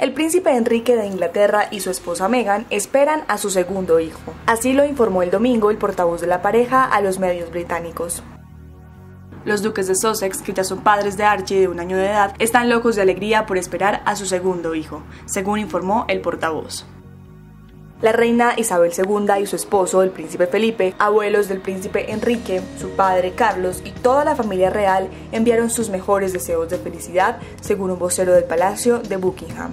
El príncipe Enrique de Inglaterra y su esposa Meghan esperan a su segundo hijo. Así lo informó el domingo el portavoz de la pareja a los medios británicos. Los duques de Sussex, que ya son padres de Archie de 1 año de edad, están locos de alegría por esperar a su segundo hijo, según informó el portavoz. La reina Isabel II y su esposo, el príncipe Felipe, abuelos del príncipe Enrique, su padre Carlos y toda la familia real enviaron sus mejores deseos de felicidad, según un vocero del Palacio de Buckingham.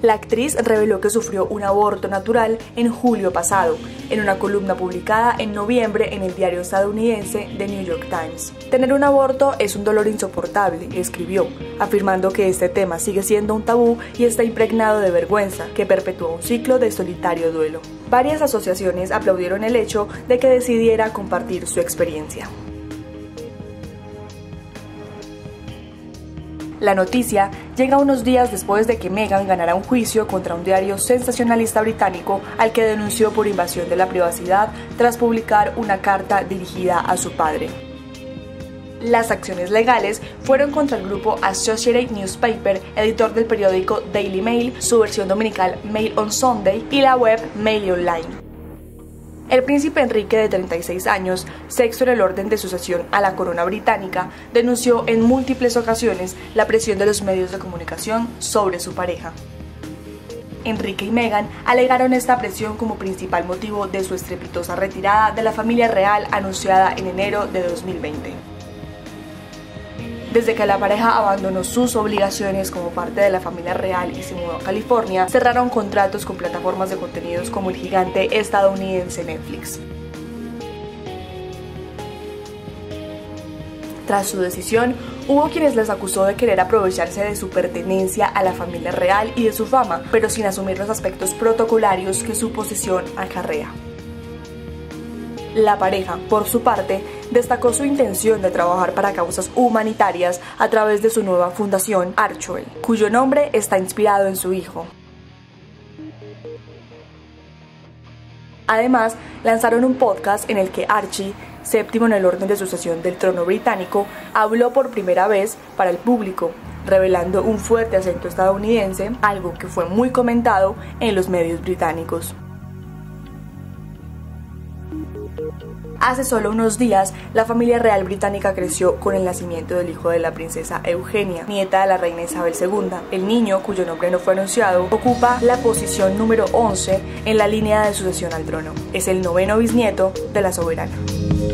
La actriz reveló que sufrió un aborto natural en julio pasado, en una columna publicada en noviembre en el diario estadounidense The New York Times. Tener un aborto es un dolor insoportable, escribió, afirmando que este tema sigue siendo un tabú y está impregnado de vergüenza, que perpetúa un ciclo de solitario duelo. Varias asociaciones aplaudieron el hecho de que decidiera compartir su experiencia. La noticia llega unos días después de que Meghan ganara un juicio contra un diario sensacionalista británico al que denunció por invasión de la privacidad tras publicar una carta dirigida a su padre. Las acciones legales fueron contra el grupo Associated Newspaper, editor del periódico Daily Mail, su versión dominical Mail on Sunday y la web Mail Online. El príncipe Enrique, de 36 años, sexto en el orden de sucesión a la corona británica, denunció en múltiples ocasiones la presión de los medios de comunicación sobre su pareja. Enrique y Meghan alegaron esta presión como principal motivo de su estrepitosa retirada de la familia real anunciada en enero de 2020. Desde que la pareja abandonó sus obligaciones como parte de la familia real y se mudó a California, cerraron contratos con plataformas de contenidos como el gigante estadounidense Netflix. Tras su decisión, hubo quienes les acusó de querer aprovecharse de su pertenencia a la familia real y de su fama, pero sin asumir los aspectos protocolarios que su posesión acarrea. La pareja, por su parte, destacó su intención de trabajar para causas humanitarias a través de su nueva fundación, Archwell, cuyo nombre está inspirado en su hijo. Además, lanzaron un podcast en el que Archie, séptimo en el orden de sucesión del trono británico, habló por primera vez para el público, revelando un fuerte acento estadounidense, algo que fue muy comentado en los medios británicos. Hace solo unos días, la familia real británica creció con el nacimiento del hijo de la princesa Eugenia, nieta de la reina Isabel II. El niño, cuyo nombre no fue anunciado, ocupa la posición número 11 en la línea de sucesión al trono. Es el noveno bisnieto de la soberana.